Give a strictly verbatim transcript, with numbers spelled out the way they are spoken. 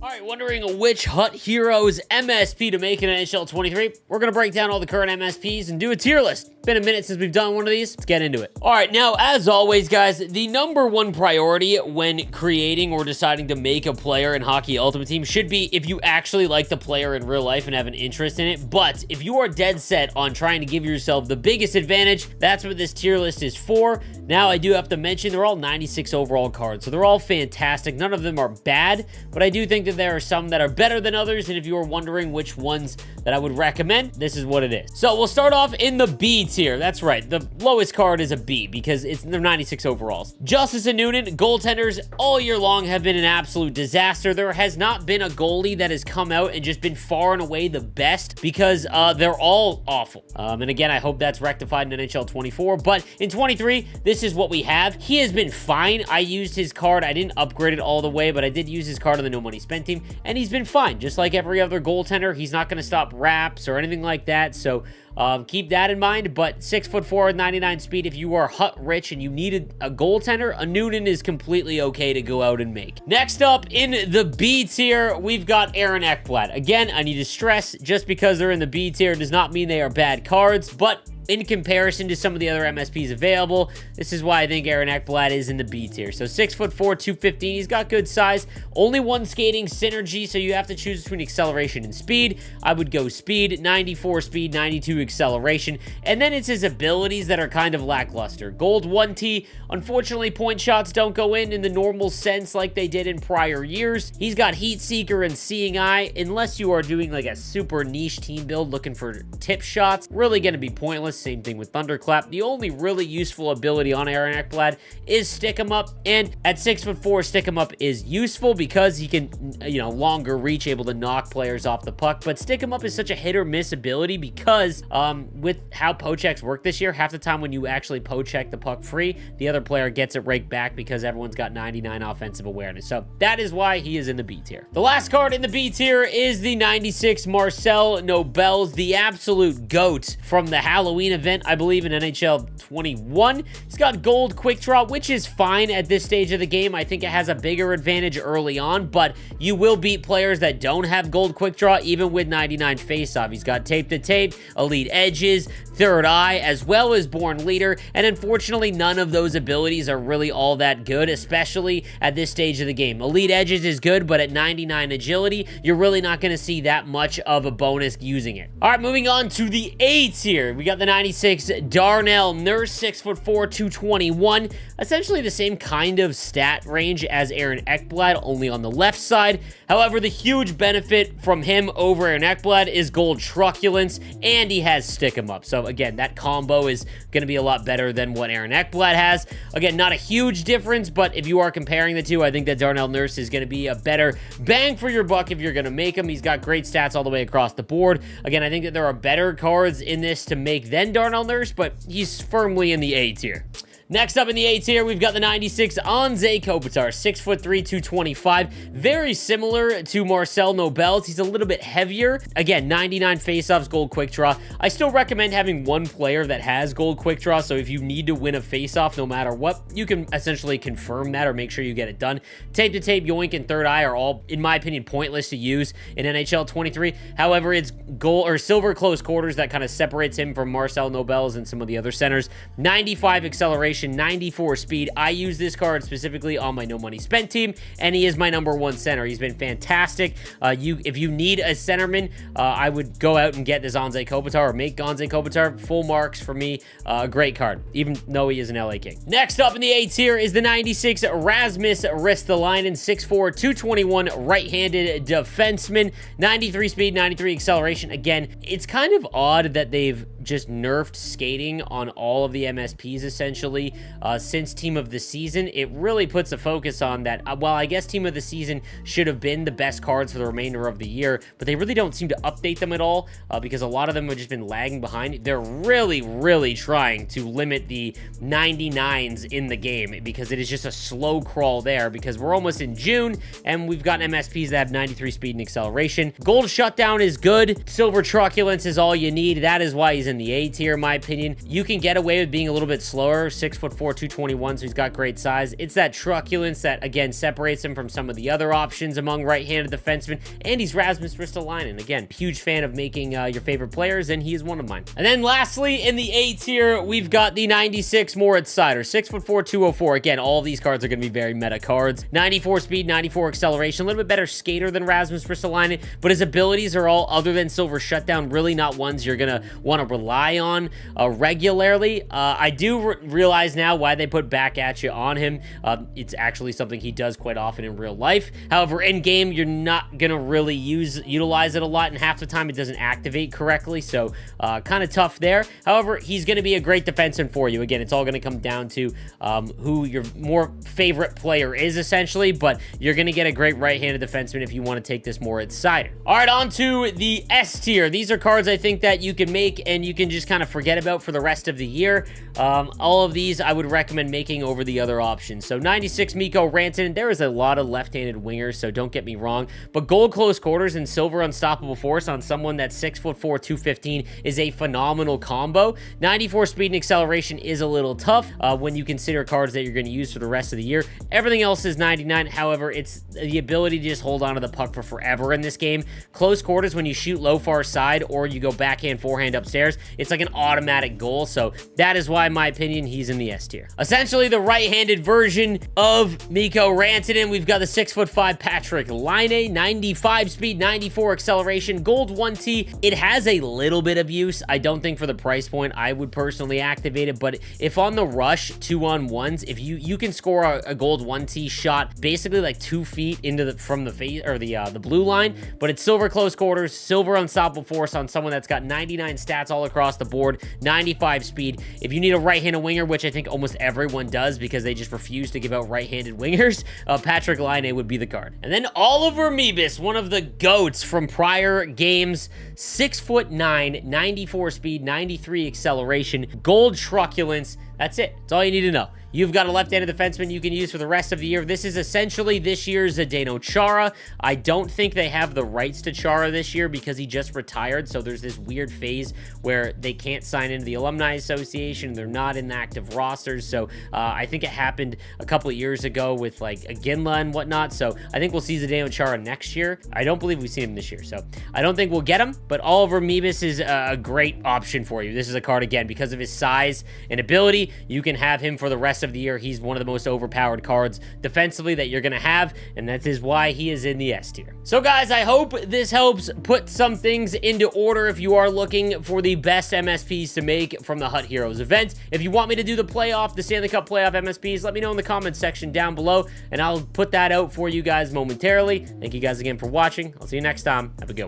All right, wondering which Hut Heroes M S P to make in N H L twenty-three? We're going to break down all the current M S Ps and do a tier list. Been a minute since we've done one of these. Let's get into it. All right, now, as always, guys, the number one priority when creating or deciding to make a player in Hockey Ultimate Team should be if you actually like the player in real life and have an interest in it. But if you are dead set on trying to give yourself the biggest advantage, that's what this tier list is for. Now, I do have to mention they're all ninety-six overall cards, so they're all fantastic. None of them are bad, but I do think that there are some that are better than others, and if you are wondering which ones that I would recommend, this is what it is. So we'll start off in the B tier. That's right, the lowest card is a B because it's they're ninety-six overalls. Justice and Noonan, goaltenders all year long have been an absolute disaster. There has not been a goalie that has come out and just been far and away the best because uh, they're all awful. Um, and again, I hope that's rectified in N H L twenty-four, but in twenty-three, this is what we have. He has been fine. I used his card. I didn't upgrade it all the way, but I did use his card on the No Money Spent team, and he's been fine. Just like every other goaltender, he's not going to stop wraps or anything like that, so um, keep that in mind. But six foot four, ninety-nine speed, if you are Hut rich and you needed a goaltender, a Noonan is completely okay to go out and make. Next up in the B tier, we've got Aaron Ekblad. Again, I need to stress, just because they're in the B tier does not mean they are bad cards, but in comparison to some of the other M S Ps available, this is why I think Aaron Ekblad is in the B tier. So six foot four, two fifteen, he's got good size. Only one skating synergy, so you have to choose between acceleration and speed. I would go speed, ninety-four speed, ninety-two acceleration. And then it's his abilities that are kind of lackluster. Gold one T, unfortunately point shots don't go in in the normal sense like they did in prior years. He's got heat seeker and seeing eye. Unless you are doing like a super niche team build looking for tip shots, really gonna be pointless. Same thing with Thunderclap. The only really useful ability on Aaron Ekblad is Stick Him Up, and at six foot four, Stick Him Up is useful because he can, you know, longer reach, able to knock players off the puck. But Stick Him Up is such a hit or miss ability because um, with how pochecks work this year, half the time when you actually pocheck the puck free, the other player gets it right back because everyone's got ninety-nine offensive awareness. So that is why he is in the B tier. The last card in the B tier is the ninety-six Marcel Nobels, the absolute GOAT from the Halloween event, I believe, in N H L twenty-one. It's got gold quick draw, which is fine at this stage of the game. I think it has a bigger advantage early on, but you will beat players that don't have gold quick draw, even with ninety-nine faceoff. He's got tape to tape, elite edges, third eye, as well as born leader, and unfortunately, none of those abilities are really all that good, especially at this stage of the game. Elite edges is good, but at ninety-nine agility, you're really not going to see that much of a bonus using it. All right, moving on to the A tier. We got the ninety-six Darnell Nurse, six foot four, two twenty-one. Essentially the same kind of stat range as Aaron Ekblad, only on the left side. However, the huge benefit from him over Aaron Ekblad is gold truculence, and he has Stick Him Up. So again, that combo is going to be a lot better than what Aaron Ekblad has. Again, not a huge difference, but if you are comparing the two, I think that Darnell Nurse is going to be a better bang for your buck if you're going to make him. He's got great stats all the way across the board. Again, I think that there are better cards in this to make them Darnell Nurse, but he's firmly in the A tier. Next up in the A tier, we've got the ninety-six Anze Kopitar, six foot three, two twenty-five. Very similar to Marcel Nobels. He's a little bit heavier. Again, ninety-nine faceoffs, gold quick draw. I still recommend having one player that has gold quick draw, so if you need to win a faceoff no matter what, you can essentially confirm that or make sure you get it done. Tape to tape, yoink, and third eye are all, in my opinion, pointless to use in N H L twenty-three. However, it's gold or silver close quarters that kind of separates him from Marcel Nobels and some of the other centers. ninety-five acceleration, ninety-four speed. I use this card specifically on my No Money Spent team, and he is my number one center. He's been fantastic. Uh, you, if you need a centerman, uh, I would go out and get this Anze Kopitar or make Anze Kopitar. Full marks for me. A uh, great card, even though he is an L A King. Next up in the A tier is the ninety-six Rasmus Ristolainen, six four, two twenty-one, right-handed defenseman, ninety-three speed, ninety-three acceleration. Again, it's kind of odd that they've just nerfed skating on all of the M S Ps essentially uh, since Team of the Season. It really puts a focus on that. Uh, while I guess Team of the Season should have been the best cards for the remainder of the year, but they really don't seem to update them at all uh, because a lot of them have just been lagging behind. They're really, really trying to limit the ninety-nines in the game because it is just a slow crawl there because we're almost in June and we've got M S Ps that have ninety-three speed and acceleration. Gold shutdown is good. Silver truculence is all you need. That is why he's in in the A tier, in my opinion. You can get away with being a little bit slower. six foot four, two twenty-one, so he's got great size. It's that truculence that, again, separates him from some of the other options among right-handed defensemen. And he's Rasmus Ristolainen. Again, huge fan of making uh, your favorite players, and he is one of mine. And then lastly, in the A tier, we've got the ninety-six Moritz Seider, six foot four, two oh four. Again, all these cards are going to be very meta cards. ninety-four speed, ninety-four acceleration, a little bit better skater than Rasmus Ristolainen, but his abilities are all other than Silver Shutdown, really not ones you're going to want to rely on uh, regularly. Uh, I do re realize now why they put back at you on him. Uh, it's actually something he does quite often in real life. However, in game, you're not going to really use utilize it a lot, and half the time it doesn't activate correctly, so uh, kind of tough there. However, he's going to be a great defenseman for you. Again, it's all going to come down to um, who your more favorite player is, essentially, but you're going to get a great right-handed defenseman if you want to take this Moritz Seider. All right, on to the S tier. These are cards I think that you can make and you can just kind of forget about for the rest of the year. Um, all of these I would recommend making over the other options. So ninety-six Mikko Rantanen. There is a lot of left-handed wingers, so don't get me wrong, but gold close quarters and silver unstoppable force on someone that's six foot four, two fifteen is a phenomenal combo. ninety-four speed and acceleration is a little tough uh, when you consider cards that you're going to use for the rest of the year. Everything else is ninety-nine. However, it's the ability to just hold on to the puck for forever in this game. Close quarters, when you shoot low far side or you go backhand forehand upstairs, it's like an automatic goal. So that is why, in my opinion, he's in the S tier. Essentially, the right-handed version of Mikko Rantanen. We've got the six foot five Patrick Laine, ninety-five speed, ninety-four acceleration, gold one T. It has a little bit of use. I don't think for the price point I would personally activate it, but if on the rush two on ones, if you you can score a, a gold one T shot basically like two feet into the from the face or the uh, the blue line, but it's silver close quarters, silver unstoppable force on someone that's got ninety-nine stats all across the board, ninety-five speed. If you need a right-handed winger, which I think almost everyone does because they just refuse to give out right-handed wingers, uh, Patrick Laine would be the card. And then Oliver Meebus, one of the goats from prior games, six foot nine, ninety-four speed, ninety-three acceleration, gold truculence. That's it. That's all you need to know. You've got a left-handed defenseman you can use for the rest of the year. This is essentially this year's Zdeno Chara. I don't think they have the rights to Chara this year because he just retired, so there's this weird phase where they can't sign into the Alumni Association. They're not in active rosters, so uh, I think it happened a couple of years ago with, like, Aginla and whatnot, so I think we'll see Zdeno Chara next year. I don't believe we've seen him this year, so I don't think we'll get him, but Oliver Meebus is a great option for you. This is a card, again, because of his size and ability, you can have him for the rest of the year. He's one of the most overpowered cards defensively that you're gonna have, and that is why he is in the S tier. So guys, I hope this helps put some things into order if you are looking for the best M S Ps to make from the H U T Heroes event. If you want me to do the playoff, the Stanley Cup playoff M S Ps, let me know in the comments section down below, and I'll put that out for you guys momentarily. Thank you guys again for watching. I'll see you next time. Have a good one.